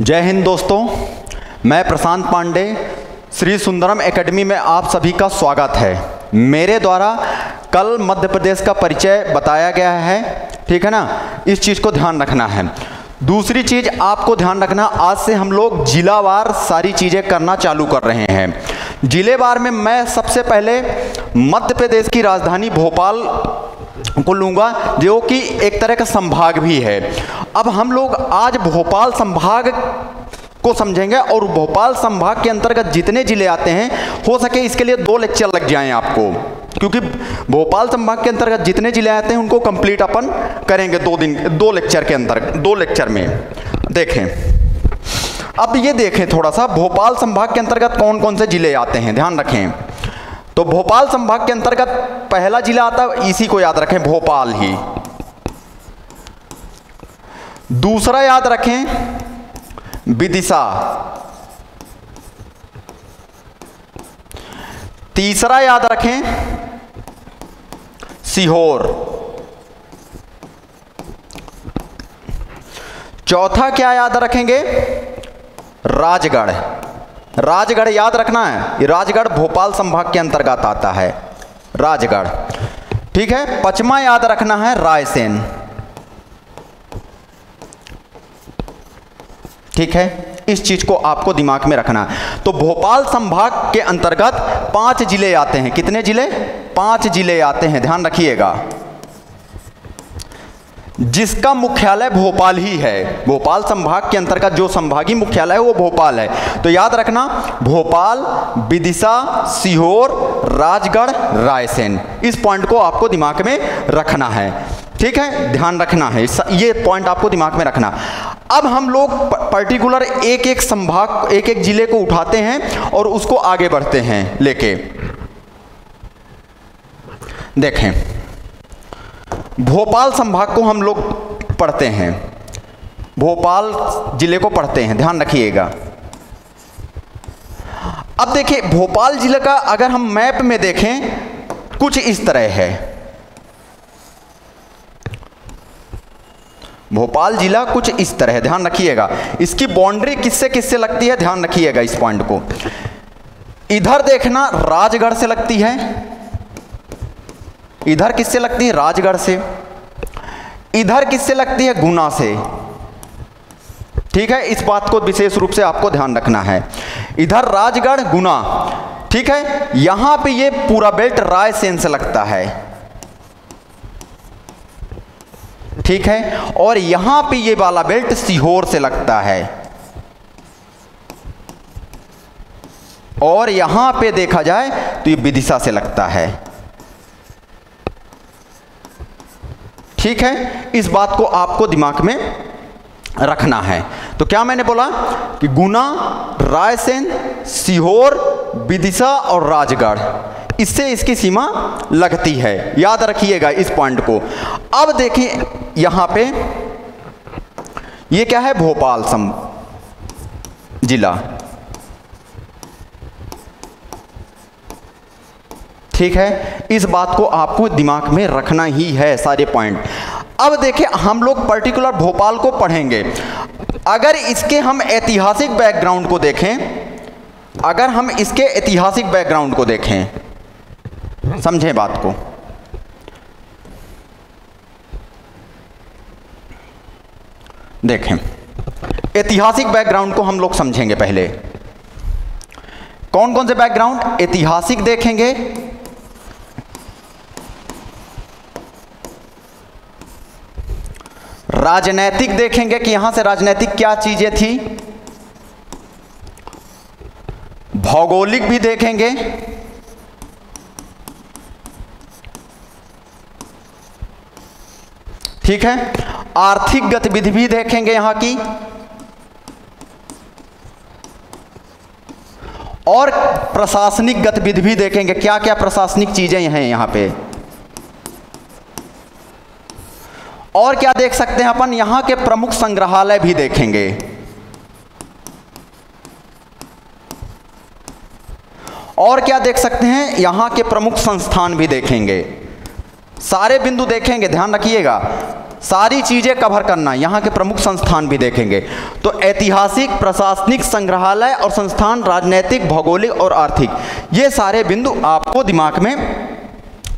जय हिंद दोस्तों, मैं प्रशांत पांडे, श्री सुंदरम एकेडमी में आप सभी का स्वागत है। मेरे द्वारा कल मध्य प्रदेश का परिचय बताया गया है, ठीक है ना, इस चीज़ को ध्यान रखना है। दूसरी चीज़ आपको ध्यान रखना, आज से हम लोग जिलावार सारी चीज़ें करना चालू कर रहे हैं। जिलेवार में मैं सबसे पहले मध्य प्रदेश की राजधानी भोपाल को लूँगा, जो कि एक तरह का संभाग भी है। अब हम लोग आज भोपाल संभाग को समझेंगे और भोपाल संभाग के अंतर्गत जितने ज़िले आते हैं, हो सके इसके लिए 2 लेक्चर लग जाएँ आपको, क्योंकि भोपाल संभाग के अंतर्गत जितने जिले आते हैं उनको कंप्लीट अपन करेंगे 2 लेक्चर के अंतर्गत, 2 लेक्चर में। देखें, अब ये देखें थोड़ा सा, भोपाल संभाग के अंतर्गत कौन कौन से जिले आते हैं, ध्यान रखें। तो भोपाल संभाग के अंतर्गत पहला जिला आता है, इसी को याद रखें, भोपाल ही। दूसरा याद रखें विदिशा। तीसरा याद रखें सीहोर। चौथा क्या याद रखेंगे, राजगढ़। राजगढ़ याद रखना है, राजगढ़ भोपाल संभाग के अंतर्गत आता है, राजगढ़, ठीक है। पांचवा याद रखना है रायसेन, ठीक है, इस चीज़ को आपको दिमाग में रखना है। तो भोपाल संभाग के अंतर्गत 5 जिले आते हैं। कितने जिले? 5 जिले आते हैं, ध्यान रखिएगा, जिसका मुख्यालय भोपाल ही है। भोपाल संभाग के अंतर्गत जो संभागीय मुख्यालय है वो भोपाल है। तो याद रखना, भोपाल, विदिशा, सीहोर, राजगढ़, रायसेन, इस पॉइंट को आपको दिमाग में रखना है, ठीक है, ध्यान रखना है, ये पॉइंट आपको दिमाग में रखना। अब हम लोग पर्टिकुलर एक-एक संभाग, एक-एक जिले को उठाते हैं और उसको आगे बढ़ते हैं लेके। देखें, भोपाल संभाग को हम लोग पढ़ते हैं, भोपाल जिले को पढ़ते हैं, ध्यान रखिएगा। अब देखिए, भोपाल जिले का अगर हम मैप में देखें, कुछ इस तरह है। भोपाल जिला कुछ इस तरह है, ध्यान रखिएगा। इसकी बाउंड्री किससे किससे लगती है, ध्यान रखिएगा इस पॉइंट को। इधर देखना, राजगढ़ से लगती है। इधर किससे लगती है, राजगढ़ से। इधर किससे लगती है, गुना से, ठीक है, इस बात को विशेष रूप से आपको ध्यान रखना है। इधर राजगढ़, गुना, ठीक है। यहां पे ये पूरा बेल्ट रायसेन से लगता है, ठीक है, और यहां पे ये वाला बेल्ट सीहोर से लगता है, और यहां पे देखा जाए तो ये विदिशा से लगता है, ठीक है। इस बात को आपको दिमाग में रखना है। तो क्या मैंने बोला कि गुना, रायसेन, सीहोर, विदिशा और राजगढ़, इससे इसकी सीमा लगती है, याद रखिएगा इस पॉइंट को। अब देखिए यहाँ पे, ये क्या है, भोपाल जिला, ठीक है, इस बात को आपको दिमाग में रखना ही है, सारे पॉइंट। अब देखिए, हम लोग पर्टिकुलर भोपाल को पढ़ेंगे। अगर इसके हम ऐतिहासिक बैकग्राउंड को देखें, अगर हम इसके ऐतिहासिक बैकग्राउंड को देखें, समझें बात को, देखें ऐतिहासिक बैकग्राउंड को हम लोग समझेंगे। पहले कौन कौन से बैकग्राउंड, ऐतिहासिक देखेंगे, राजनैतिक देखेंगे कि यहां से राजनैतिक क्या चीजें थी, भौगोलिक भी देखेंगे, ठीक है, आर्थिक गतिविधि भी देखेंगे यहां की, और प्रशासनिक गतिविधि भी देखेंगे, क्या क्या प्रशासनिक चीजें हैं यहां पे। और क्या देख सकते हैं अपन, यहां के प्रमुख संग्रहालय भी देखेंगे, और क्या देख सकते हैं, यहाँ के प्रमुख संस्थान भी देखेंगे, सारे बिंदु देखेंगे, ध्यान रखिएगा। सारी चीज़ें कवर करना। यहाँ के प्रमुख संस्थान भी देखेंगे तो ऐतिहासिक, प्रशासनिक, संग्रहालय और संस्थान, राजनैतिक, भौगोलिक और आर्थिक, ये सारे बिंदु आपको दिमाग में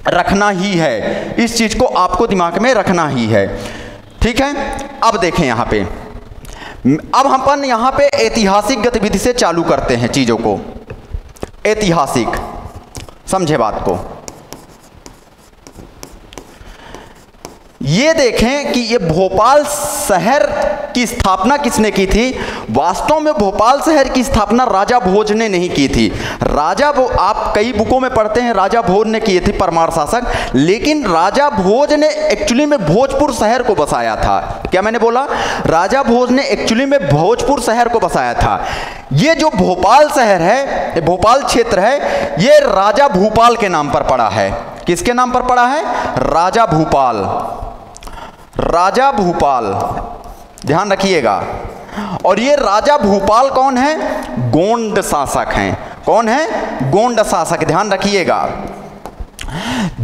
रखना ही है, इस चीज़ को आपको दिमाग में रखना ही है, ठीक है। अब देखें यहाँ पे, अब हम यहाँ पे ऐतिहासिक गतिविधि से चालू करते हैं चीज़ों को। ऐतिहासिक, समझे बात को, ये देखें कि ये भोपाल शहर की स्थापना किसने की थी। वास्तव में भोपाल शहर की स्थापना राजा भोज ने नहीं की थी। राजा वो आप कई बुकों में पढ़ते हैं राजा भोज ने की थी, परमार शासक, लेकिन राजा भोज ने एक्चुअली में भोजपुर शहर को बसाया था। क्या मैंने बोला? राजा भोज ने एक्चुअली में भोजपुर शहर को बसाया था। ये जो भोपाल शहर है, भोपाल क्षेत्र है, ये राजा भोपाल के नाम पर पड़ा है। किसके नाम पर पड़ा है? राजा भोपाल, राजा भोपाल, ध्यान रखिएगा। और ये राजा भोपाल कौन है? गोंड शासक हैं। कौन है? गोंड शासक, ध्यान रखिएगा।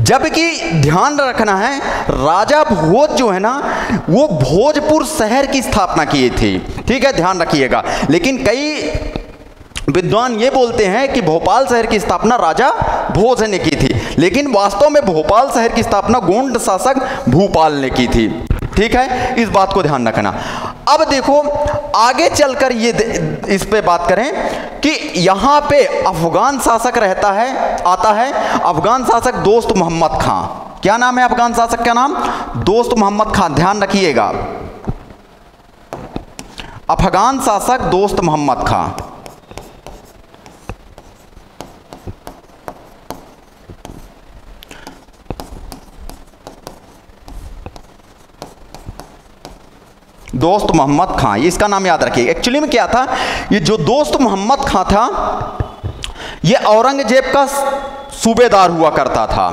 जबकि ध्यान रखना है, राजा भोज जो है ना, वो भोजपुर शहर की स्थापना की थी, ठीक है, ध्यान रखिएगा। लेकिन कई विद्वान ये बोलते हैं कि भोपाल शहर की स्थापना राजा भोज ने की थी, लेकिन वास्तव में भोपाल शहर की स्थापना गोंड शासक भोपाल ने की थी, ठीक है, इस बात को ध्यान रखना। अब देखो आगे चलकर ये इस पे बात करें कि यहाँ पे अफगान शासक रहता है, आता है अफगान शासक दोस्त मोहम्मद खां। क्या नाम है अफगान शासक का? नाम दोस्त मोहम्मद खां, ध्यान रखिएगा। अफगान शासक दोस्त मोहम्मद खां, दोस्त मोहम्मद खां, ये इसका नाम याद रखिए। एक्चुअली में क्या था, ये जो दोस्त मोहम्मद खां था, ये औरंगजेब का सूबेदार हुआ करता था।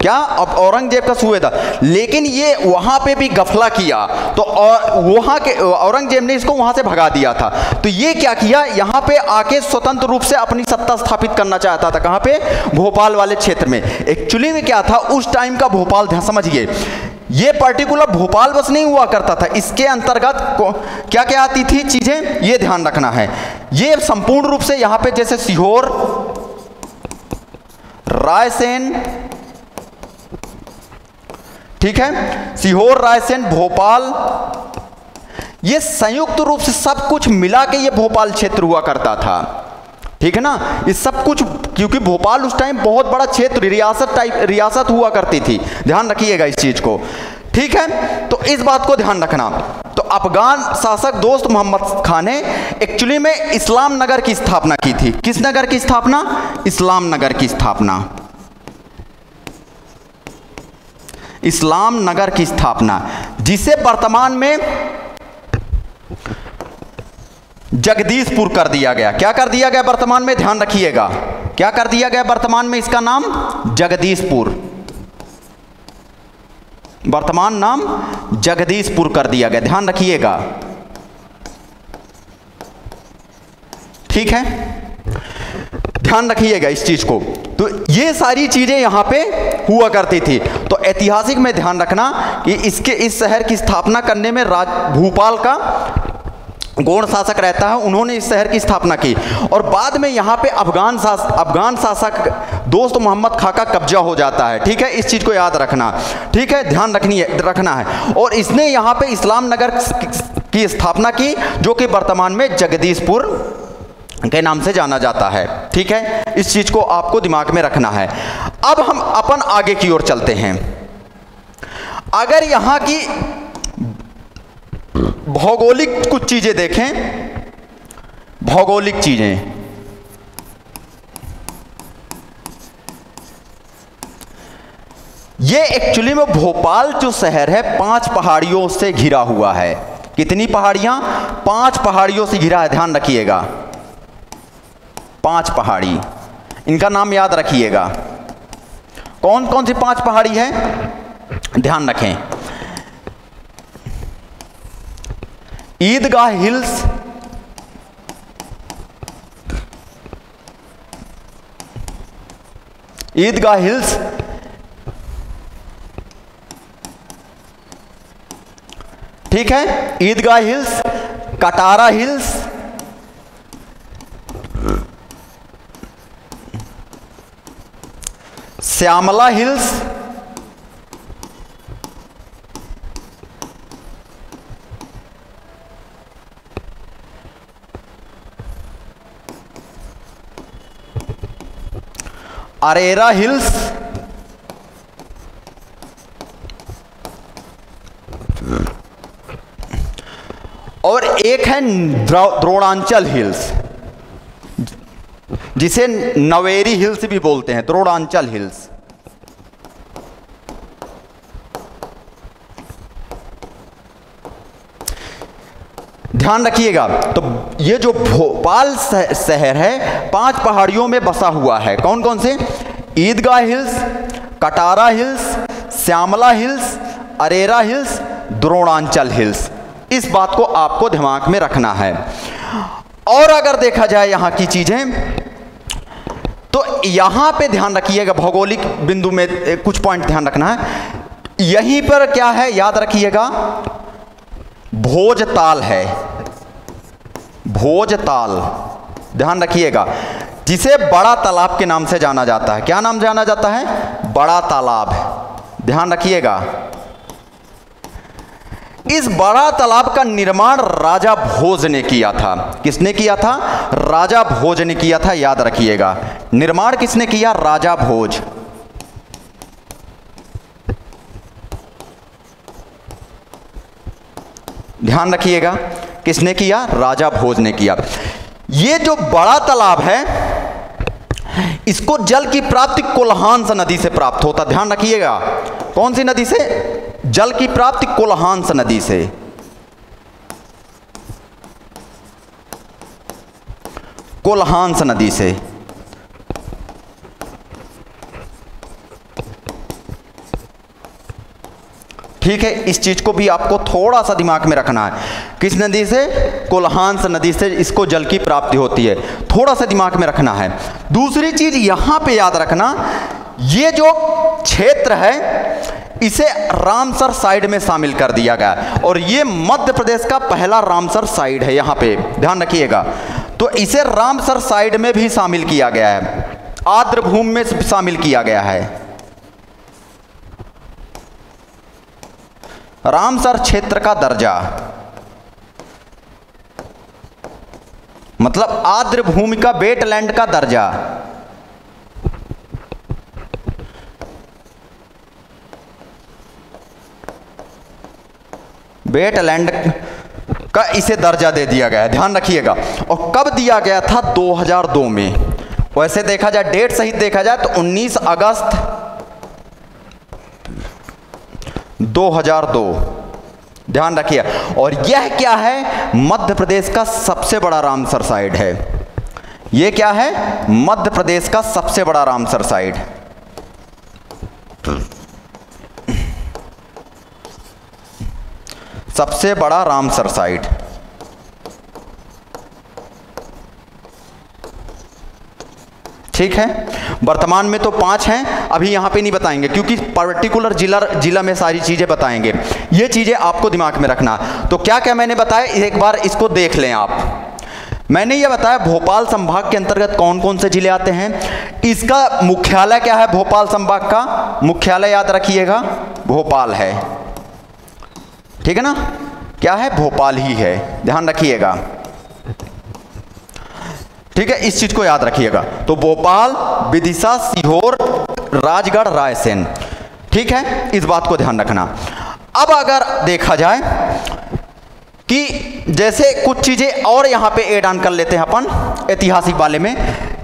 क्या? अब औरंगजेब का सूबेदार, लेकिन ये वहाँ पे भी गफला किया तो वहाँ के औरंगजेब ने इसको वहाँ से भगा दिया था। तो ये क्या किया, यहाँ पे आके स्वतंत्र रूप से अपनी सत्ता स्थापित करना चाहता था। कहाँ पे? भोपाल वाले क्षेत्र में। एक्चुअली में क्या था, उस टाइम का भोपाल, ध्यान समझिए, ये पर्टिकुलर भोपाल बस नहीं हुआ करता था, इसके अंतर्गत क्या क्या आती थी चीज़ें, ये ध्यान रखना है। ये संपूर्ण रूप से यहाँ पे जैसे सीहोर, रायसेन, ठीक है, सीहोर, रायसेन, भोपाल, ये संयुक्त रूप से सब कुछ मिला के ये भोपाल क्षेत्र हुआ करता था, ठीक है ना। ये सब कुछ, क्योंकि भोपाल उस टाइम बहुत बड़ा क्षेत्र, रियासत टाइप, रियासत हुआ करती थी, ध्यान रखिएगा इस चीज़ को, ठीक है। तो इस बात को ध्यान रखना। तो अफगान शासक दोस्त मोहम्मद खां ने एक्चुअली में इस्लाम नगर की स्थापना की थी। किस नगर की स्थापना? इस्लाम नगर की स्थापना, इस्लाम नगर की स्थापना, जिसे वर्तमान में जगदीशपुर कर दिया गया। क्या कर दिया गया वर्तमान में? ध्यान रखिएगा, क्या कर दिया गया वर्तमान में? इसका नाम जगदीशपुर, वर्तमान नाम जगदीशपुर कर दिया गया, ध्यान रखिएगा, ठीक है, ध्यान रखिएगा इस चीज को। तो ये सारी चीजें यहाँ पे हुआ करती थी। तो ऐतिहासिक में ध्यान रखना कि इसके, इस शहर की स्थापना करने में राज भोपाल का गोंड शासक रहता है, उन्होंने इस शहर की स्थापना की, और बाद में यहाँ पे अफगान शासक दोस्त मोहम्मद खां का कब्जा हो जाता है, ठीक है, इस चीज़ को याद रखना, ठीक है, ध्यान रखना है। और इसने यहाँ पे इस्लाम नगर की स्थापना की, जो कि वर्तमान में जगदीशपुर के नाम से जाना जाता है, ठीक है, इस चीज़ को आपको दिमाग में रखना है। अब हम अपन आगे की ओर चलते हैं। अगर यहाँ की भौगोलिक कुछ चीजें देखें, भौगोलिक चीजें, ये एक्चुअली में भोपाल जो शहर है 5 पहाड़ियों से घिरा हुआ है। कितनी पहाड़ियां? 5 पहाड़ियों से घिरा है, ध्यान रखिएगा, 5 पहाड़ी, इनका नाम याद रखिएगा। कौन कौन सी 5 पहाड़ी है, ध्यान रखें, ईदगाह हिल्स, ईदगाह हिल्स, ठीक है, Idgah hills, Katara hills, Shyamla hills, Arera hills, और एक है द्रोणांचल हिल्स जिसे नवेरी हिल्स भी बोलते हैं, द्रोणांचल हिल्स। ध्यान रखिएगा, तो ये जो भोपाल शहर है पांच पहाड़ियों में बसा हुआ है। कौन कौन से? Idgah hills, Katara hills, Shyamla hills, Arera hills, Dronanchal hills. इस बात को आपको दिमाग में रखना है। और अगर देखा जाए यहाँ की चीज़ें, तो यहाँ पे ध्यान रखिएगा, भौगोलिक बिंदु में कुछ पॉइंट ध्यान रखना है। यहीं पर क्या है याद रखिएगा, भोजताल है, भोजताल, ध्यान रखिएगा, जिसे बड़ा तालाब के नाम से जाना जाता है। क्या नाम जाना जाता है? बड़ा तालाब। ध्यान रखिएगा, इस बड़ा तालाब का निर्माण राजा भोज ने किया था। किसने किया था? राजा भोज ने किया था, याद रखिएगा। निर्माण किसने किया? राजा भोज। ध्यान रखिएगा, किसने किया? राजा भोज ने किया। ये जो बड़ा तालाब है इसको जल की प्राप्ति कोल्हान्स नदी से प्राप्त होता। ध्यान रखिएगा, कौन सी नदी से? जल की प्राप्ति कोल्हान्स नदी से। कोल्हान्स नदी से। ठीक है, इस चीज को भी आपको थोड़ा सा दिमाग में रखना है। किस नदी से? कोल्हान्स नदी से इसको जल की प्राप्ति होती है, थोड़ा सा दिमाग में रखना है। दूसरी चीज यहां पे याद रखना, ये जो क्षेत्र है इसे रामसर साइड में शामिल कर दिया गया, और ये मध्य प्रदेश का पहला रामसर साइड है। यहाँ पे ध्यान रखिएगा, तो इसे रामसर साइड में भी शामिल किया गया है, आर्द्र भूमि में शामिल किया गया है। रामसर क्षेत्र का दर्जा मतलब आर्द्र भूमि का, वेटलैंड का दर्जा। वेटलैंड का इसे दर्जा दे दिया गया है, ध्यान रखिएगा। और कब दिया गया था? 2002 में। वैसे देखा जाए, डेट सहित देखा जाए तो 19 अगस्त 2002, ध्यान रखिए। और यह क्या है? मध्य प्रदेश का सबसे बड़ा रामसर साइट है। यह क्या है? मध्य प्रदेश का सबसे बड़ा रामसर साइट। सबसे बड़ा रामसर साइट। ठीक है, वर्तमान में तो 5 हैं, अभी यहाँ पे नहीं बताएंगे क्योंकि पर्टिकुलर जिला में सारी चीज़ें बताएंगे। ये चीज़ें आपको दिमाग में रखना। तो क्या क्या मैंने बताया, एक बार इसको देख लें आप। मैंने ये बताया भोपाल संभाग के अंतर्गत कौन कौन से जिले आते हैं। इसका मुख्यालय क्या है? भोपाल संभाग का मुख्यालय याद रखिएगा भोपाल है। ठीक है ना, क्या है? भोपाल ही है, ध्यान रखिएगा। ठीक है, इस चीज को याद रखिएगा। तो भोपाल, विदिशा, सीहोर, राजगढ़, रायसेन। ठीक है, इस बात को ध्यान रखना। अब अगर देखा जाए कि जैसे कुछ चीजें और यहाँ पे ऐड ऑन कर लेते हैं अपन ऐतिहासिक वाले में,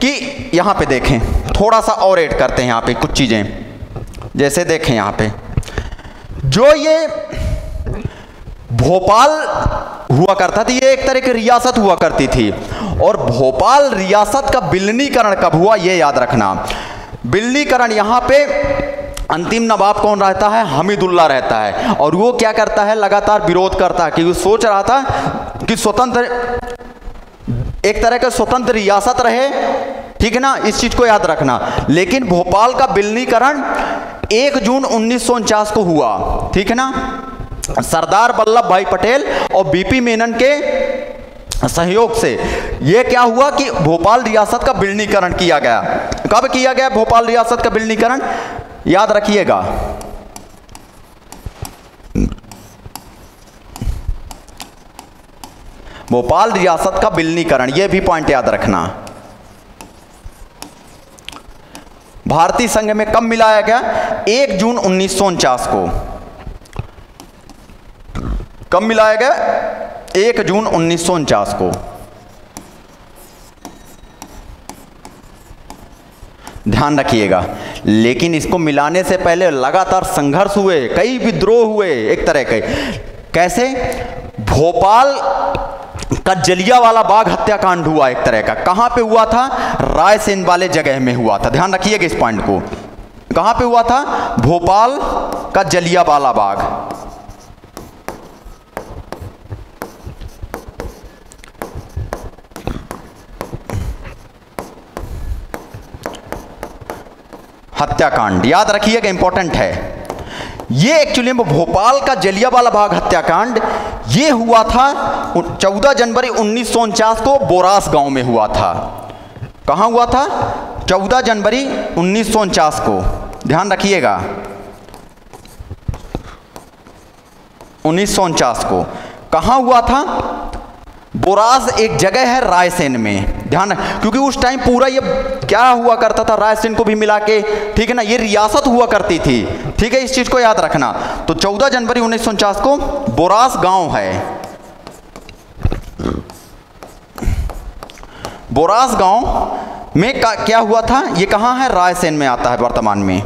कि यहाँ पे देखें थोड़ा सा और ऐड करते हैं यहाँ पे कुछ चीजें। जैसे देखें यहाँ पे जो ये भोपाल हुआ करता था, ये एक तरह की रियासत हुआ करती थी, और भोपाल रियासत का विलीनीकरण कब हुआ ये याद रखना। विलीनीकरण यहाँ पे अंतिम नवाब कौन रहता है? हमीदुल्ला रहता है, और वो क्या करता है? लगातार विरोध करता है, क्योंकि सोच रहा था कि स्वतंत्र एक तरह का स्वतंत्र रियासत रहे। ठीक है ना, इस चीज को याद रखना। लेकिन भोपाल का विलीनीकरण 1 जून 1949 को हुआ। ठीक है ना, सरदार वल्लभ भाई पटेल और बीपी मेनन के सहयोग से यह क्या हुआ कि भोपाल रियासत का विलीनीकरण किया गया। कब किया गया भोपाल रियासत का विलीनीकरण? याद रखिएगा, भोपाल रियासत का विलीनीकरण, यह भी पॉइंट याद रखना। भारतीय संघ में कब मिलाया गया? 1 जून 1949 को। कब मिलाया गया? 1 जून 1949 को। ध्यान रखिएगा, लेकिन इसको मिलाने से पहले लगातार संघर्ष हुए, कई विद्रोह हुए एक तरह के। कैसे? भोपाल का जलियावाला बाग हत्याकांड हुआ एक तरह का। कहां पे हुआ था? रायसेन वाले जगह में हुआ था। ध्यान रखिएगा इस पॉइंट को, कहां पे हुआ था? भोपाल का जलियावाला बाग। हत्याकांड याद रखिएगा, इंपॉर्टेंट है ये। एक्चुअली में भोपाल का जलियावाला बाग हत्याकांड ये हुआ था 14 जनवरी 1949 को, बोरास गांव में हुआ था। कहाँ हुआ था? 14 जनवरी 1949 को। ध्यान रखिएगा 1949 को कहाँ हुआ था? बोरास एक जगह है रायसेन में, ध्यान, क्योंकि उस टाइम पूरा ये क्या हुआ करता था, रायसेन को भी मिला के, ठीक है ना, ये रियासत हुआ करती थी, ठीक है, इस चीज को याद रखना। तो 14 जनवरी 1949 को बोरास गांव है, बोरास गांव में क्या हुआ था? ये कहाँ है? रायसेन में आता है वर्तमान में।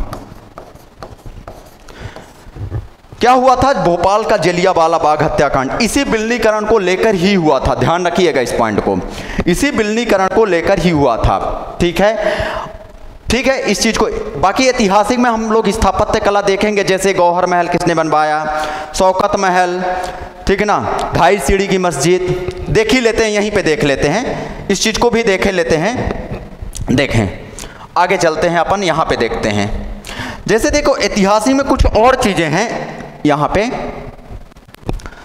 क्या हुआ था? भोपाल का जलियावाला बाग हत्याकांड इसी विलीनीकरण को लेकर ही हुआ था। ध्यान रखिएगा इस पॉइंट को, इसी विलीनीकरण को लेकर ही हुआ था, ठीक है, ठीक है। इस चीज को बाकी ऐतिहासिक में हम लोग स्थापत्य कला देखेंगे, जैसे गौहर महल किसने बनवाया, शौकत महल, ठीक है ना, 2.5 सीढ़ी की मस्जिद, देख ही लेते हैं, यहीं पे देख लेते हैं, इस चीज को भी देख लेते हैं, देखें आगे चलते हैं अपन। यहाँ पे देखते हैं, जैसे देखो ऐतिहासिक में कुछ और चीजें हैं, यहाँ पे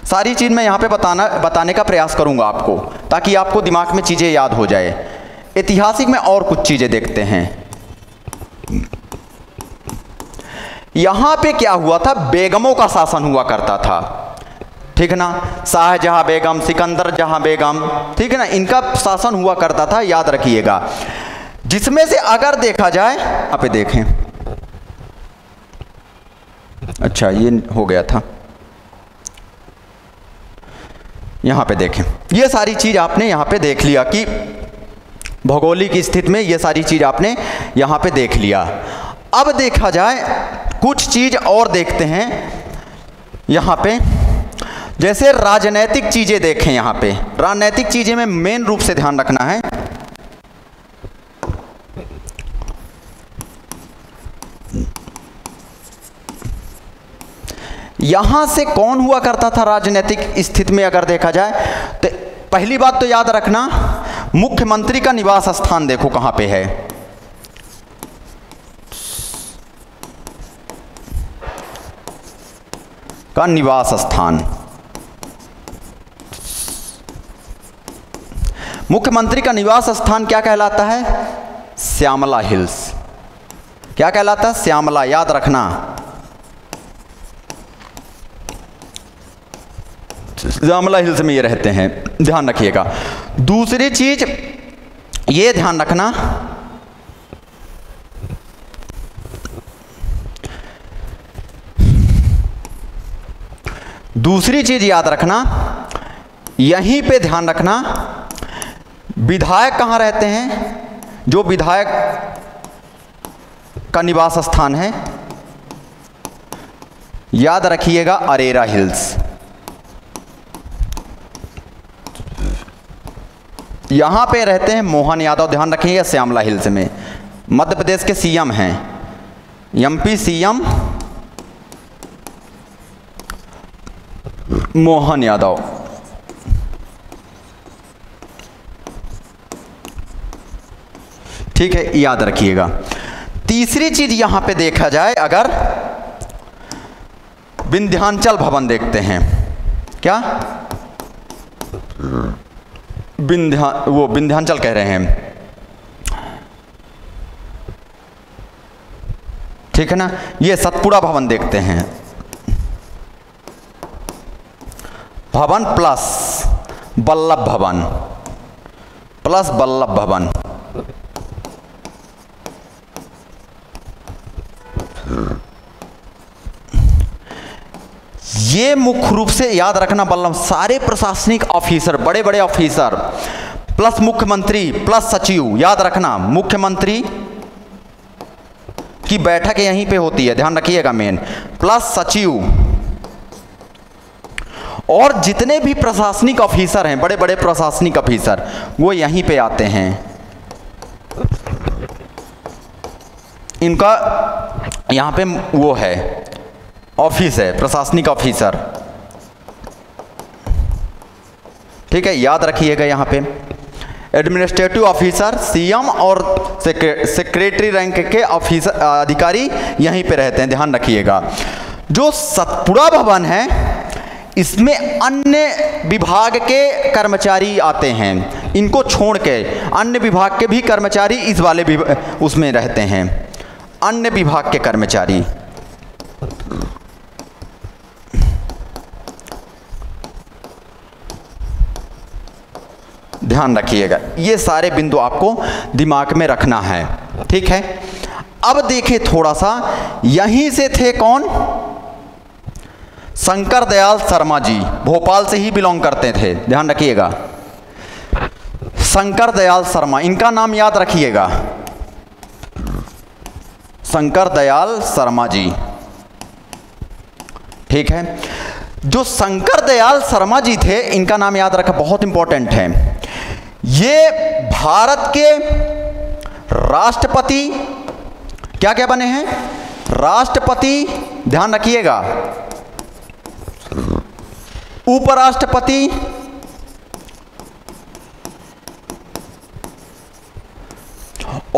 सारी चीज मैं यहाँ पे बताने का प्रयास करूंगा आपको, ताकि आपको दिमाग में चीजें याद हो जाए। ऐतिहासिक में और कुछ चीजें देखते हैं। यहाँ पे क्या हुआ था? बेगमों का शासन हुआ करता था, ठीक है ना, शाहजहां बेगम, सिकंदर जहां बेगम, ठीक है ना, इनका शासन हुआ करता था, याद रखिएगा। जिसमें से अगर देखा जाए, यहाँ पे देखें, अच्छा ये हो गया था, यहाँ पे देखें, ये सारी चीज आपने यहाँ पे देख लिया कि भौगोलिक स्थिति में ये सारी चीज आपने यहाँ पे देख लिया। अब देखा जाए कुछ चीज और देखते हैं यहाँ पे, जैसे राजनैतिक चीजें देखें। यहाँ पे राजनैतिक चीजें में मेन रूप से ध्यान रखना है, यहां से कौन हुआ करता था राजनीतिक स्थिति में अगर देखा जाए तो पहली बात तो याद रखना, मुख्यमंत्री का निवास स्थान देखो कहां पे है। का निवास स्थान, मुख्यमंत्री का निवास स्थान क्या कहलाता है? श्यामला हिल्स। क्या कहलाता है? श्यामला, याद रखना। श्यामला हिल्स में ये रहते हैं, ध्यान रखिएगा। दूसरी चीज ये ध्यान रखना, दूसरी चीज याद रखना, यहीं पे ध्यान रखना, विधायक कहां रहते हैं, जो विधायक का निवास स्थान है, याद रखिएगा अरेरा हिल्स। यहाँ पे रहते हैं मोहन यादव, ध्यान रखिएगा श्यामला हिल्स में। मध्य प्रदेश के सीएम हैं, एमपी सीएम मोहन यादव। ठीक है, याद रखिएगा। तीसरी चीज यहाँ पे देखा जाए अगर, विंध्याचल भवन देखते हैं। क्या वो विंध्याचल कह रहे हैं, ठीक है ना। ये सतपुरा भवन देखते हैं, भवन प्लस बल्लभ भवन, प्लस बल्लभ भवन। ये मुख्य रूप से याद रखना बल्लभ, सारे प्रशासनिक ऑफिसर, बड़े बड़े ऑफिसर प्लस मुख्यमंत्री प्लस सचिव, याद रखना मुख्यमंत्री की बैठक यहीं पे होती है, ध्यान रखिएगा, मेन प्लस सचिव और जितने भी प्रशासनिक ऑफिसर हैं, बड़े बड़े प्रशासनिक ऑफिसर, वो यहीं पे आते हैं। इनका यहाँ पे वो है, ऑफिस है, प्रशासनिक ऑफिसर, ठीक है, याद रखिएगा। यहाँ पे एडमिनिस्ट्रेटिव ऑफिसर, सीएम और सेक्रेटरी रैंक के ऑफिसर अधिकारी यहीं पे रहते हैं, ध्यान रखिएगा। जो सतपुरा भवन है इसमें अन्य विभाग के कर्मचारी आते हैं, इनको छोड़ के अन्य विभाग के भी कर्मचारी इस वाले उसमें रहते हैं, अन्य विभाग के कर्मचारी। ध्यान रखिएगा, ये सारे बिंदु आपको दिमाग में रखना है, ठीक है। अब देखिए थोड़ा सा, यहीं से थे कौन, शंकर दयाल शर्मा जी, भोपाल से ही बिलोंग करते थे, ध्यान रखिएगा। शंकर दयाल शर्मा, इनका नाम याद रखिएगा, शंकर दयाल शर्मा जी, ठीक है। जो शंकर दयाल शर्मा जी थे, इनका नाम याद रखा, बहुत इंपॉर्टेंट है। ये भारत के राष्ट्रपति क्या क्या बने हैं, राष्ट्रपति, ध्यान रखिएगा, उपराष्ट्रपति,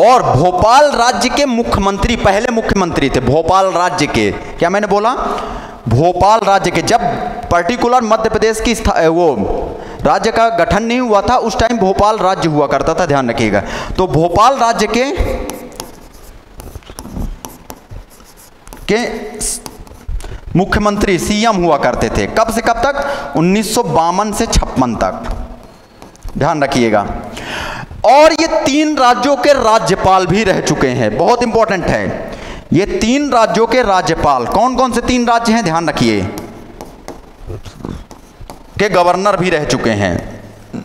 और भोपाल राज्य के मुख्यमंत्री, पहले मुख्यमंत्री थे भोपाल राज्य के। क्या मैंने बोला, भोपाल राज्य के। जब पर्टिकुलर मध्य प्रदेश की वो राज्य का गठन नहीं हुआ था, उस टाइम भोपाल राज्य हुआ करता था, ध्यान रखिएगा। तो भोपाल राज्य के मुख्यमंत्री सीएम हुआ करते थे। कब से कब तक, 1952 से 56 तक, ध्यान रखिएगा। और ये 3 राज्यों के राज्यपाल भी रह चुके हैं, बहुत इंपॉर्टेंट है। ये 3 राज्यों के राज्यपाल, कौन कौन से 3 राज्य हैं, ध्यान रखिए, के गवर्नर भी रह चुके हैं।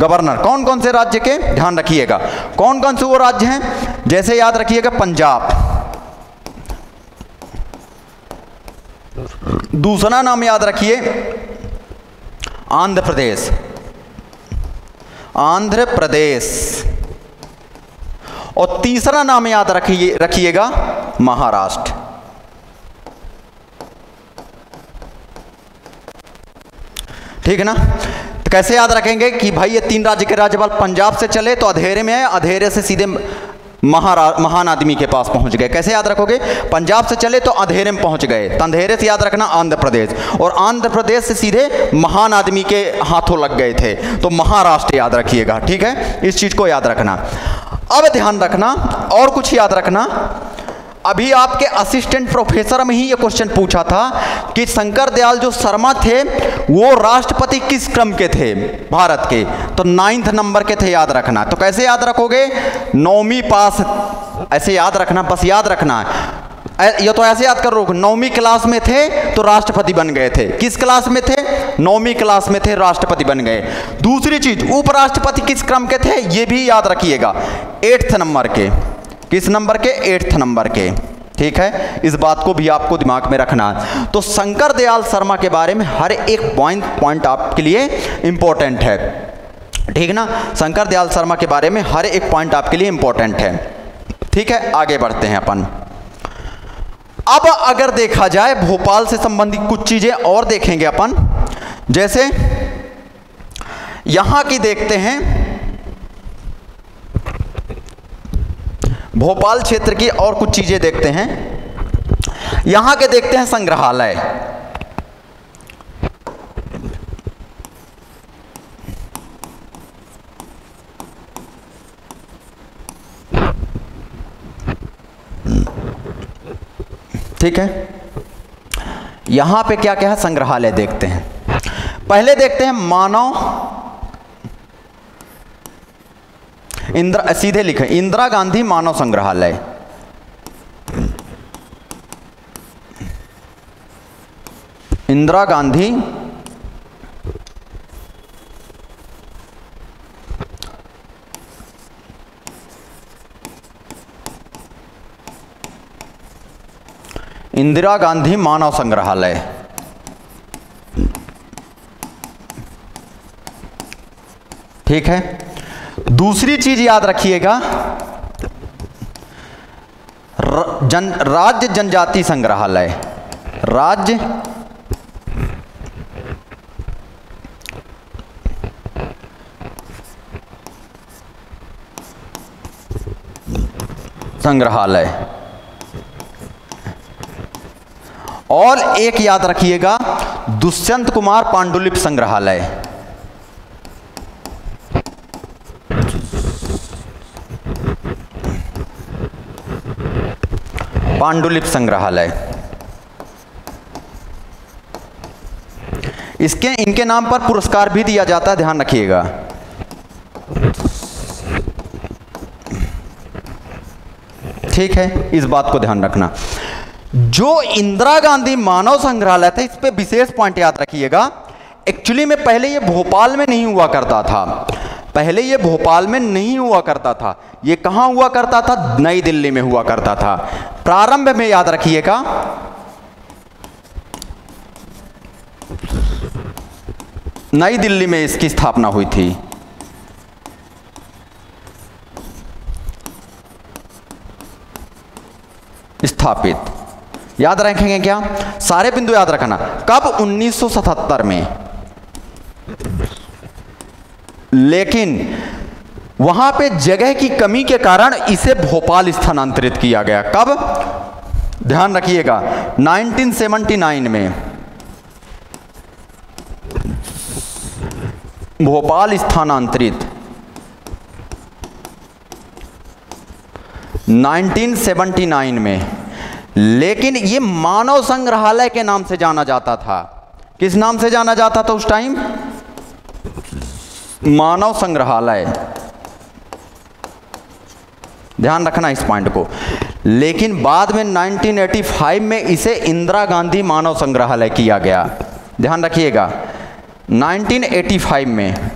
गवर्नर कौन कौन से राज्य के, ध्यान रखिएगा, कौन कौन से वो राज्य हैं, जैसे याद रखिएगा पंजाब, दूसरा नाम याद रखिए आंध्र प्रदेश, आंध्र प्रदेश, और तीसरा नाम याद रखिएगा महाराष्ट्र। ठीक है ना, तो कैसे याद रखेंगे कि भाई ये 3 राज्य के राज्यपाल, पंजाब से चले तो अंधेरे में आए, अंधेरे से सीधे महान आदमी के पास पहुंच गए। कैसे याद रखोगे, पंजाब से चले तो अंधेरे में पहुंच गए, तो अंधेरे से याद रखना आंध्र प्रदेश, और आंध्र प्रदेश से सीधे महान आदमी के हाथों लग गए थे, तो महाराष्ट्र याद रखिएगा, ठीक है, इस चीज को याद रखना। अब ध्यान रखना, और कुछ याद रखना, अभी आपके असिस्टेंट प्रोफेसर में ही ये क्वेश्चन पूछा था कि शंकर दयाल जो शर्मा थे वो राष्ट्रपति किस क्रम के थे भारत के, तो 9th नंबर के थे, याद रखना। तो कैसे याद रखोगे, 9वीं पास, ऐसे याद रखना, बस याद रखना, ये तो ऐसे याद कर लो, 9वीं क्लास में थे तो राष्ट्रपति बन गए थे। किस क्लास में थे, 9वीं क्लास में थे, राष्ट्रपति बन गए। दूसरी चीज, उपराष्ट्रपति किस क्रम के थे, ये भी याद रखिएगा, 8th नंबर के, किस नंबर के, 8th नंबर के, ठीक है, इस बात को भी आपको दिमाग में रखना। तो शंकर दयाल शर्मा के बारे में हर एक पॉइंट आपके लिए इंपॉर्टेंट है, ठीक ना, शंकर दयाल शर्मा के बारे में हर एक पॉइंट आपके लिए इंपॉर्टेंट है, ठीक है। आगे बढ़ते हैं अपन। अब अगर देखा जाए भोपाल से संबंधित कुछ चीजें और देखेंगे अपन, जैसे यहां की देखते हैं, भोपाल क्षेत्र की और कुछ चीजें देखते हैं। यहां के देखते हैं संग्रहालय। ठीक है, यहां पे क्या क्या है संग्रहालय देखते हैं। पहले देखते हैं मानव, इंदिरा सीधे लिखे इंदिरा गांधी मानव संग्रहालय। इंदिरा गांधी मानव संग्रहालय। ठीक है, दूसरी चीज याद रखिएगा राज्य जनजाति संग्रहालय। राज्य संग्रहालय। और एक याद रखिएगा दुष्यंत कुमार पांडुलिपि संग्रहालय। इसके इनके नाम पर पुरस्कार भी दिया जाता है, ध्यान रखिएगा। ठीक है, इस बात को ध्यान रखना। जो इंदिरा गांधी मानव संग्रहालय था, इस पे विशेष पॉइंट याद रखिएगा। एक्चुअली में पहले ये भोपाल में नहीं हुआ करता था, ये कहाँ हुआ करता था? नई दिल्ली में हुआ करता था प्रारंभ में, याद रखिएगा। नई दिल्ली में इसकी स्थापना हुई थी। स्थापित याद रखेंगे क्या? सारे बिंदु याद रखना। कब? 1977 में। लेकिन वहां पे जगह की कमी के कारण इसे भोपाल स्थानांतरित किया गया। कब? ध्यान रखिएगा 1979 में भोपाल स्थानांतरित। 1979 में। लेकिन ये मानव संग्रहालय के नाम से जाना जाता था। किस नाम से जाना जाता था उस टाइम? मानव संग्रहालय, ध्यान रखना इस पॉइंट को। लेकिन बाद में 1985 में इसे इंदिरा गांधी मानव संग्रहालय किया गया, ध्यान रखिएगा 1985 में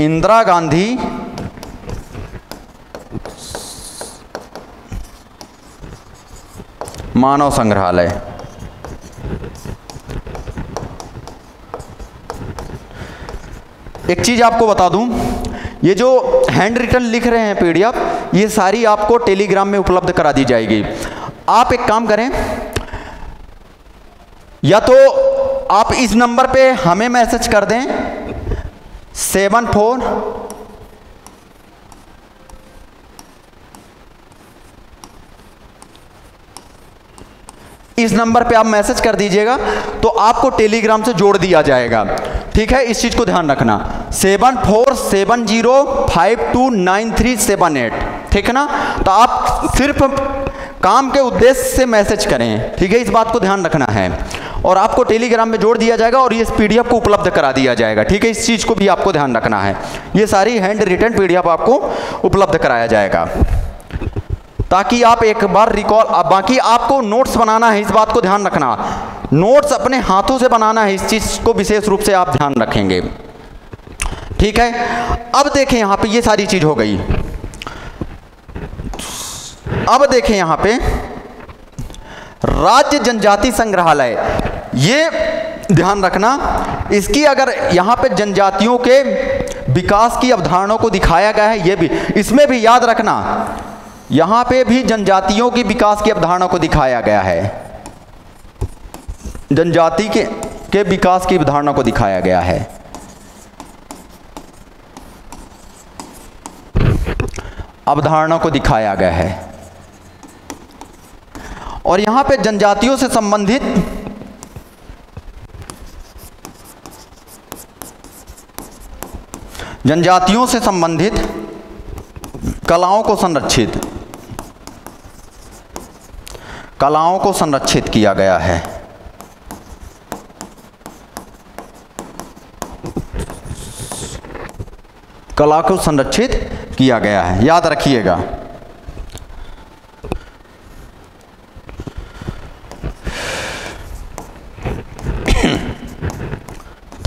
इंदिरा गांधी मानव संग्रहालय। एक चीज आपको बता दूं, ये जो हैंड रिटन लिख रहे हैं पीडीएफ, ये सारी आपको टेलीग्राम में उपलब्ध करा दी जाएगी। आप एक काम करें, या तो आप इस नंबर पे हमें मैसेज कर दें 74, इस नंबर पे आप मैसेज कर दीजिएगा तो आपको टेलीग्राम से जोड़ दिया जाएगा। ठीक है, इस चीज़ को ध्यान रखना 7470529378। ठीक है ना, तो आप सिर्फ काम के उद्देश्य से मैसेज करें। ठीक है, इस बात को ध्यान रखना है। और आपको टेलीग्राम में जोड़ दिया जाएगा और ये PDF को उपलब्ध करा दिया जाएगा। ठीक है, इस चीज़ को भी आपको ध्यान रखना है। ये सारी हैंड रिटन PDF आपको उपलब्ध कराया जाएगा ताकि आप एक बार रिकॉल। बाकी आपको नोट्स बनाना है, इस बात को ध्यान रखना। नोट्स अपने हाथों से बनाना है, इस चीज़ को विशेष रूप से आप ध्यान रखेंगे। ठीक है, अब देखें यहाँ पे ये सारी चीज़ हो गई। अब देखें यहाँ पे राज्य जनजाति संग्रहालय, ये ध्यान रखना। इसकी अगर यहाँ पे जनजातियों के विकास की अवधारणाओं को दिखाया गया है, ये भी इसमें भी याद रखना। यहां पे भी जनजातियों की विकास की अवधारणा को दिखाया गया है, जनजाति के विकास की अवधारणा को दिखाया गया है। अवधारणा को दिखाया गया है। और यहाँ पे जनजातियों से संबंधित कलाओं को संरक्षित किया गया है। कला को संरक्षित किया गया है, याद रखिएगा।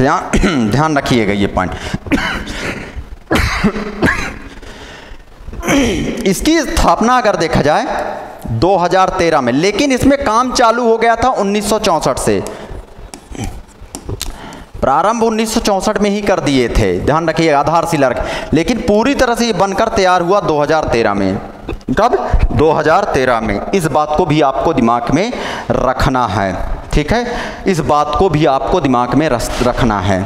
ध्यान रखिएगा ये पॉइंट। इसकी स्थापना अगर देखा जाए 2013 में, लेकिन इसमें काम चालू हो गया था 1964 से। प्रारंभ 1964 में ही कर दिए थे, ध्यान रखिए, आधारशिला, लेकिन पूरी तरह से ये बनकर तैयार हुआ 2013 में। कब? 2013 में। इस बात को भी आपको दिमाग में रखना है, ठीक है, इस बात को भी आपको दिमाग में रखना है,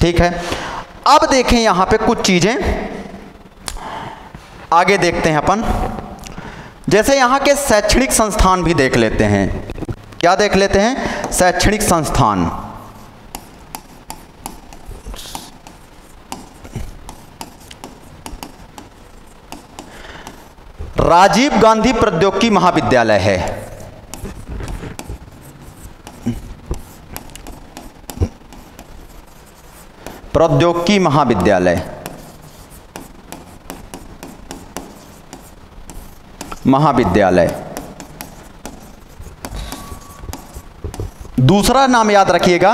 ठीक है। अब देखें यहाँ पे कुछ चीज़ें आगे देखते हैं अपन, जैसे यहाँ के शैक्षणिक संस्थान भी देख लेते हैं। क्या देख लेते हैं? शैक्षणिक संस्थान। राजीव गांधी प्रौद्योगिकी महाविद्यालय है, प्रौद्योगिकी महाविद्यालय दूसरा नाम याद रखिएगा,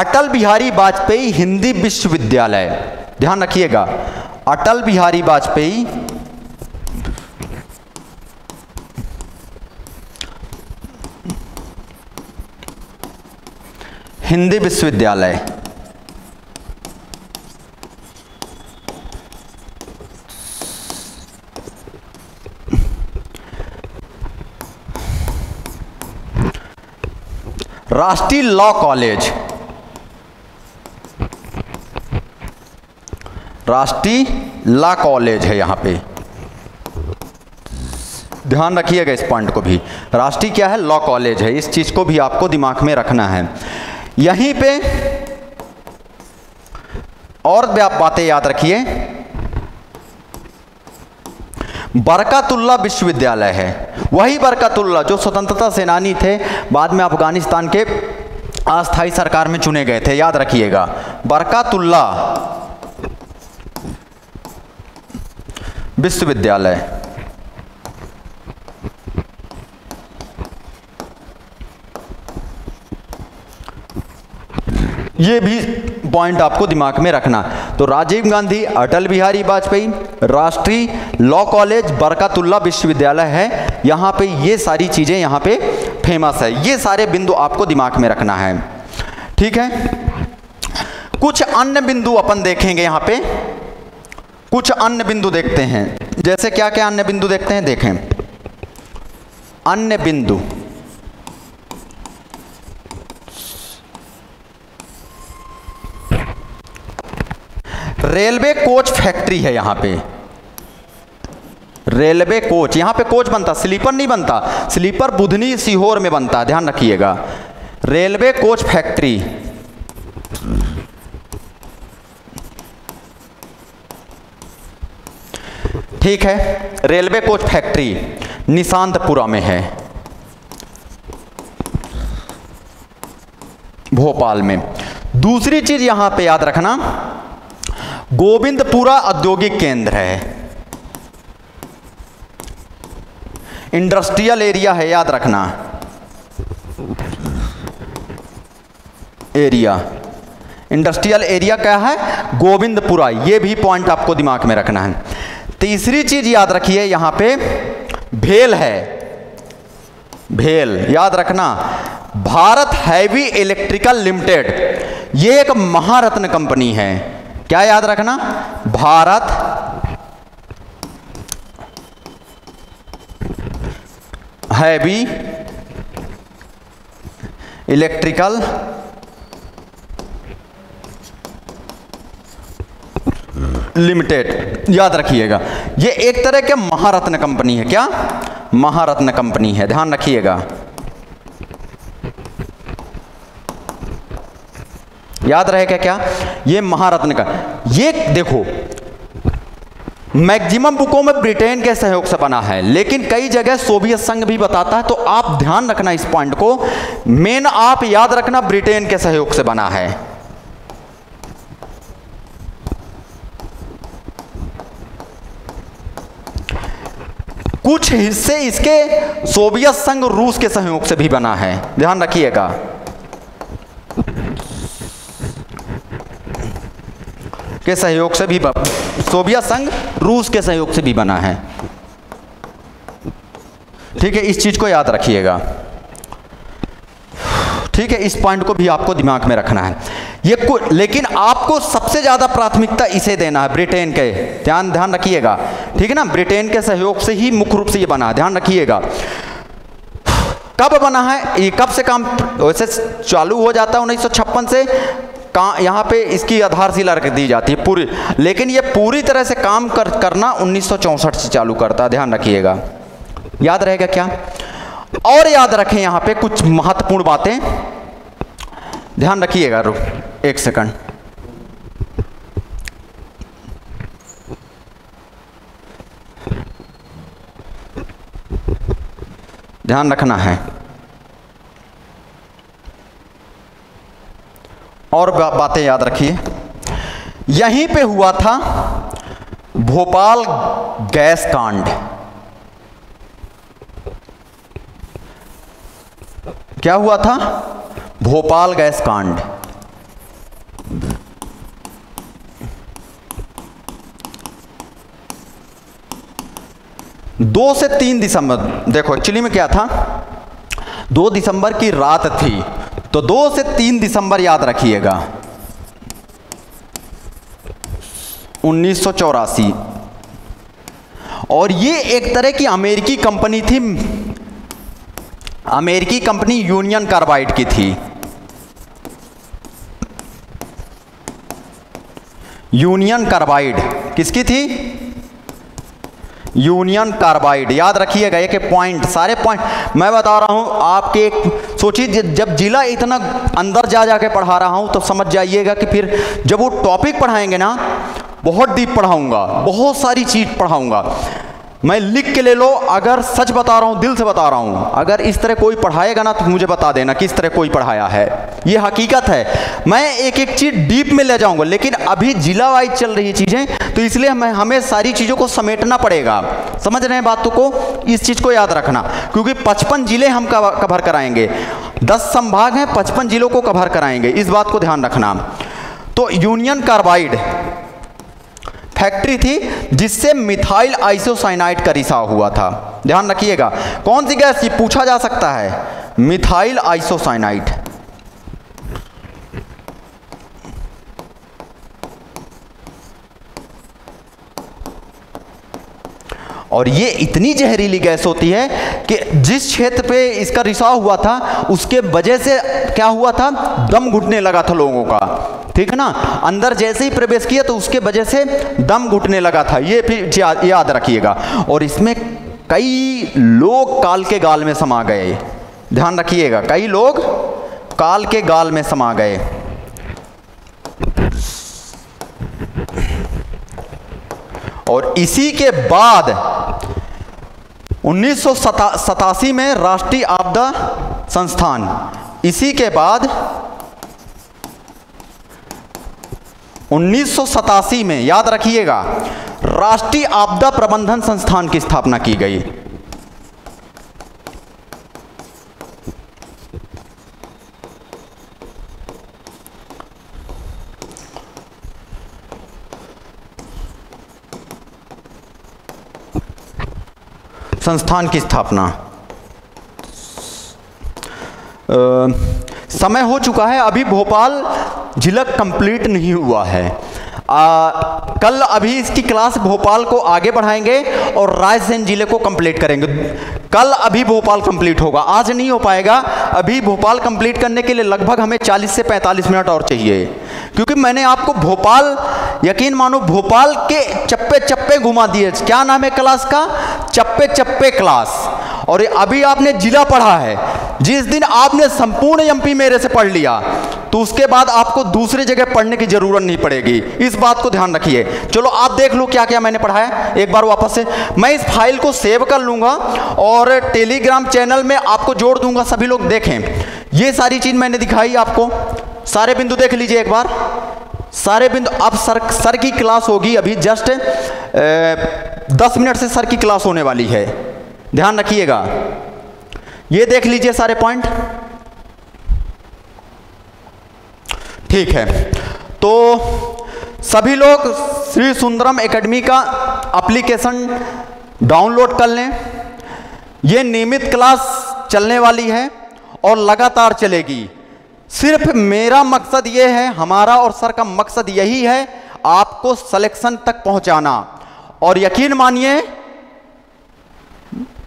अटल बिहारी वाजपेयी हिंदी विश्वविद्यालय। ध्यान रखिएगा, अटल बिहारी वाजपेयी हिंदी विश्वविद्यालय। राष्ट्रीय लॉ कॉलेज, राष्ट्रीय लॉ कॉलेज है यहाँ पे, ध्यान रखिएगा इस पॉइंट को भी। राष्ट्रीय क्या है? लॉ कॉलेज है, इस चीज को भी आपको दिमाग में रखना है। यहीं पे और भी आप बातें याद रखिए, बरकतुल्ला विश्वविद्यालय है, वही बरकतुल्ला जो स्वतंत्रता सेनानी थे, बाद में अफगानिस्तान के अस्थाई सरकार में चुने गए थे, याद रखिएगा। बरकतुल्ला विश्वविद्यालय, ये भी पॉइंट आपको दिमाग में रखना। तो राजीव गांधी, अटल बिहारी वाजपेयी, राष्ट्रीय लॉ कॉलेज, बरकतुल्ला विश्वविद्यालय है यहाँ पे, ये सारी चीज़ें यहाँ पे फेमस है। ये सारे बिंदु आपको दिमाग में रखना है, ठीक है। कुछ अन्य बिंदु अपन देखेंगे यहाँ पे, कुछ अन्य बिंदु देखते हैं, जैसे क्या क्या अन्य बिंदु देखते हैं, देखें अन्य बिंदु। रेलवे कोच फैक्ट्री है यहाँ पे, रेलवे कोच, यहाँ पे कोच बनता, स्लीपर नहीं बनता, स्लीपर बुधनी सीहोर में बनता, ध्यान रखिएगा। रेलवे कोच फैक्ट्री, ठीक है, रेलवे कोच फैक्ट्री निशांतपुरा में है, भोपाल में। दूसरी चीज यहाँ पे याद रखना, गोविंदपुरा औद्योगिक केंद्र है, इंडस्ट्रियल एरिया है, याद रखना एरिया, इंडस्ट्रियल एरिया क्या है? गोविंदपुरा। ये भी पॉइंट आपको दिमाग में रखना है। तीसरी चीज याद रखिए, यहाँ पे भेल है, भेल, याद रखना, भारत हैवी इलेक्ट्रिकल लिमिटेड, ये एक महारत्न कंपनी है, क्या याद रखना? भारत हैवी इलेक्ट्रिकल लिमिटेड, याद रखिएगा। ये एक तरह के महारत्न कंपनी है, क्या? महारत्न कंपनी है, ध्यान रखिएगा, याद रहेगा क्या, ये महारत्न का। ये देखो मैक्सिमम बुकों में ब्रिटेन के सहयोग से बना है, लेकिन कई जगह सोवियत संघ भी बताता है, तो आप ध्यान रखना इस पॉइंट को, मेन आप याद रखना ब्रिटेन के सहयोग से बना है। कुछ हिस्से इसके सोवियत संघ रूस के सहयोग से भी बना है, ध्यान रखिएगा। के सहयोग से भी, सोवियत संघ रूस के सहयोग से भी बना है, ठीक है, इस चीज को याद रखिएगा, ठीक है, इस पॉइंट को भी आपको दिमाग में रखना है। ये लेकिन आपको सबसे ज्यादा प्राथमिकता इसे देना है, ब्रिटेन के, ध्यान रखिएगा, ठीक है ना, ब्रिटेन के सहयोग से ही मुख्य रूप से ये बना है, ध्यान रखिएगा। कब बना है ये, कब से काम वैसे चालू हो जाता है, 1956 से यहाँ पे इसकी आधारशिला रख दी जाती है पूरी, लेकिन ये पूरी तरह से काम करना 1964 से चालू करता है, ध्यान रखिएगा, याद रहेगा क्या। और याद रखें यहाँ पे कुछ महत्वपूर्ण बातें, ध्यान रखिएगा, रुक एक सेकंड, ध्यान रखना है। और बातें याद रखिए, यहीं पे हुआ था भोपाल गैस कांड, क्या हुआ था, भोपाल गैस कांड, दो से तीन दिसंबर, देखो एक्चुअली में क्या था, 2 दिसंबर की रात थी, तो 2 से 3 दिसंबर याद रखिएगा 1984, और ये एक तरह की अमेरिकी कंपनी थी, अमेरिकी कंपनी यूनियन कार्बाइड की थी, यूनियन कार्बाइड किसकी थी, यूनियन कार्बाइड, याद रखिएगा। एक पॉइंट, सारे पॉइंट मैं बता रहा हूं आपके, एक सोचिए जब जिला इतना अंदर जाके पढ़ा रहा हूं तो समझ जाइएगा कि फिर जब वो टॉपिक पढ़ाएंगे ना, बहुत डीप पढ़ाऊंगा, बहुत सारी चीज पढ़ाऊंगा, मैं लिख के ले लो, अगर सच बता रहा हूं, दिल से बता रहा हूं, अगर इस तरह कोई पढ़ाएगा ना तो मुझे बता देना किस तरह कोई पढ़ाया है, ये हकीकत है, मैं एक एक चीज डीप में ले जाऊंगा, लेकिन अभी जिला वाइज चल रही चीजें, तो इसलिए हमें सारी चीज़ों को समेटना पड़ेगा, समझ रहे हैं बातों को, इस चीज़ को याद रखना, क्योंकि 55 जिले हम कवर कराएंगे, 10 संभाग हैं, 55 जिलों को कवर कराएंगे, इस बात को ध्यान रखना। तो यूनियन कार्बाइड फैक्ट्री थी जिससे मिथाइल आइसोसाइनाइड का रिसाव हुआ था, ध्यान रखिएगा, कौन सी गैस, ये पूछा जा सकता है, मिथाइल आइसोसाइनाइड, और ये इतनी जहरीली गैस होती है कि जिस क्षेत्र पे इसका रिसाव हुआ था उसके वजह से क्या हुआ था, दम घुटने लगा था लोगों का, ठीक है ना, अंदर जैसे ही प्रवेश किया तो उसके वजह से दम घुटने लगा था, ये फिर याद रखिएगा। और इसमें कई लोग काल के गाल में समा गए, ध्यान रखिएगा, कई लोग काल के गाल में समा गए, और इसी के बाद 1987 में राष्ट्रीय आपदा संस्थान, इसी के बाद 1987 में याद रखिएगा राष्ट्रीय आपदा प्रबंधन संस्थान की स्थापना की गई, संस्थान की स्थापना। समय हो चुका है, अभी भोपाल जिला कंप्लीट नहीं हुआ है, कल अभी इसकी क्लास भोपाल को आगे बढ़ाएंगे और रायसेन जिले को कंप्लीट करेंगे, कल अभी भोपाल कंप्लीट होगा, आज नहीं हो पाएगा, अभी भोपाल कंप्लीट करने के लिए लगभग हमें 40 से 45 मिनट और चाहिए, क्योंकि मैंने आपको भोपाल, यकीन मानो भोपाल के चप्पे चप्पे घुमा दिए, क्या नाम है क्लास का, चप्पे चप्पे क्लास, और अभी आपने जिला पढ़ा है, जिस दिन आपने संपूर्ण एमपी मेरे से पढ़ लिया तो उसके बाद आपको दूसरी जगह पढ़ने की जरूरत नहीं पड़ेगी, इस बात को ध्यान रखिए। चलो आप देख लो क्या क्या मैंने पढ़ाया एक बार वापस से। मैं इस फाइल को सेव कर लूँगा और टेलीग्राम चैनल में आपको जोड़ दूंगा, सभी लोग देखें। ये सारी चीज़ मैंने दिखाई आपको, सारे बिंदु देख लीजिए एक बार, सारे बिंदु। अब सर की क्लास होगी अभी जस्ट 10 मिनट से सर की क्लास होने वाली है, ध्यान रखिएगा। ये देख लीजिए सारे पॉइंट, ठीक है। तो सभी लोग श्री सुंदरम एकेडमी का एप्लीकेशन डाउनलोड कर लें। ये नियमित क्लास चलने वाली है और लगातार चलेगी। सिर्फ मेरा मकसद ये है, हमारा और सर का मकसद यही है, आपको सिलेक्शन तक पहुंचाना। और यकीन मानिए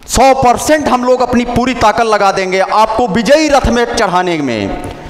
100% हम लोग अपनी पूरी ताकत लगा देंगे आपको विजयी रथ में चढ़ाने में।